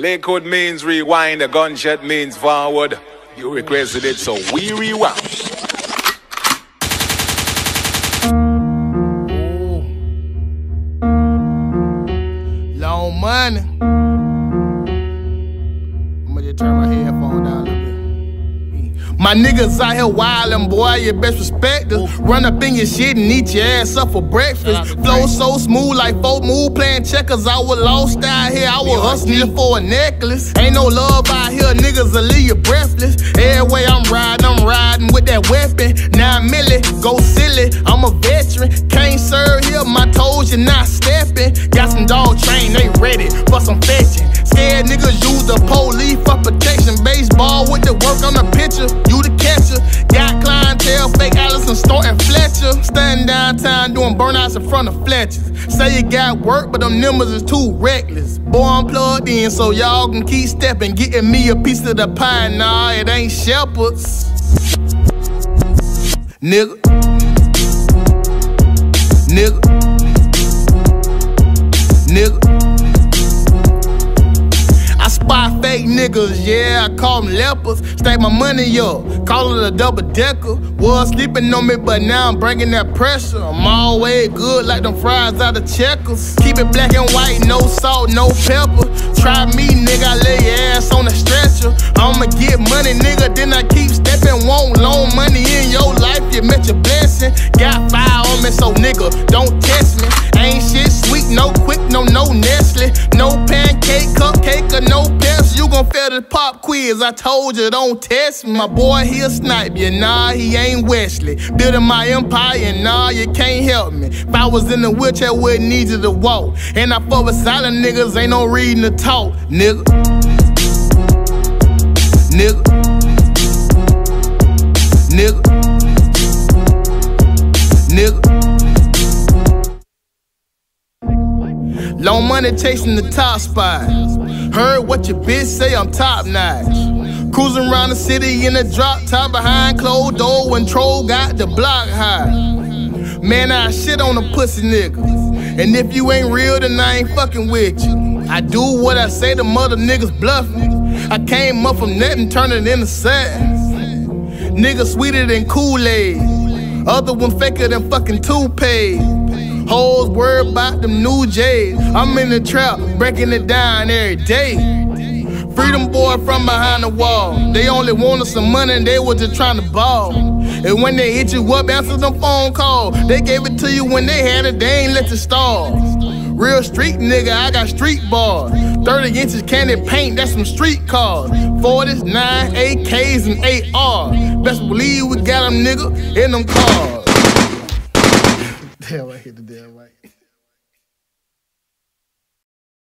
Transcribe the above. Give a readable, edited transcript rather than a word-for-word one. Lakewood means rewind, a gunshot means forward. You requested it, so we rewound. Long money. I'm gonna just turn my headphone down a little bit. My niggas out here wildin', boy, you best respect us. Run up in your shit and eat your ass up for breakfast. Flow so smooth like folk move playing checkers. I was lost out here, I was hustling for a necklace. Ain't no love out here, niggas will leave you breathless. Every way I'm riding with that weapon. 9mm, go silly, I'm a veteran. Can't serve here, my toes, you're not stepping. Got some dog train, they ready for some fetching. Scared niggas use the police for protection. Baseball with the work on the pitcher, you the catcher. Got clientele, fake Allison, Storm, and Fletcher. Standing downtown doing burnouts in front of Fletcher's. Say you got work, but them nimbers is too reckless. Boy, I'm plugged in, so y'all can keep stepping. Getting me a piece of the pie, nah, it ain't Shepherd's. Nigga, nigga, nigga. I spy fake niggas, yeah, I call them lepers. Stack my money up, call it a double-decker. Was sleeping on me, but now I'm bringing that pressure. I'm always good like them fries out of Checkers. Keep it black and white, no salt, no pepper. Try me, nigga, I lay your ass on a stretcher. I'ma get money, nigga, then I keep stepping. Want long money in your life, you met your blessing. Got fire on me, so nigga, don't test me. Ain't shit sweet, no quick, no Nestle. No pancake, cupcake, or no Pepsi. You gon' fail the pop quiz, I told you, don't test me. My boy, he'll snipe you, nah, he ain't Wesley. Building my empire, nah, you can't help me. If I was in the wheelchair, wouldn't need you to walk. And I fuck with silent niggas, ain't no reading the talk, nigga. Nigga, nigga, nigga. Long money chasing the top spot. Heard what your bitch say, I'm top notch. Cruising around the city in a drop top behind closed door when troll got the block high. Man, I shit on a pussy nigga. And if you ain't real, then I ain't fucking with you. I do what I say, the mother niggas bluffing. I came up from nothing, turning into satin. Niggas sweeter than Kool-Aid. Other one faker than fucking toothpaste. Hoes worried about them new J's. I'm in the trap, breaking it down every day. Freedom boy from behind the wall. They only wanted some money and they was just trying to ball. And when they hit you up, answer them phone call. They gave it to you when they had it, they ain't let you stall. Real street nigga, I got street bars. 30 inches candy paint, that's some street cars. 40s, 9, AKs, and ARs. Best believe we got them nigga in them cars. Damn, I hit the damn light.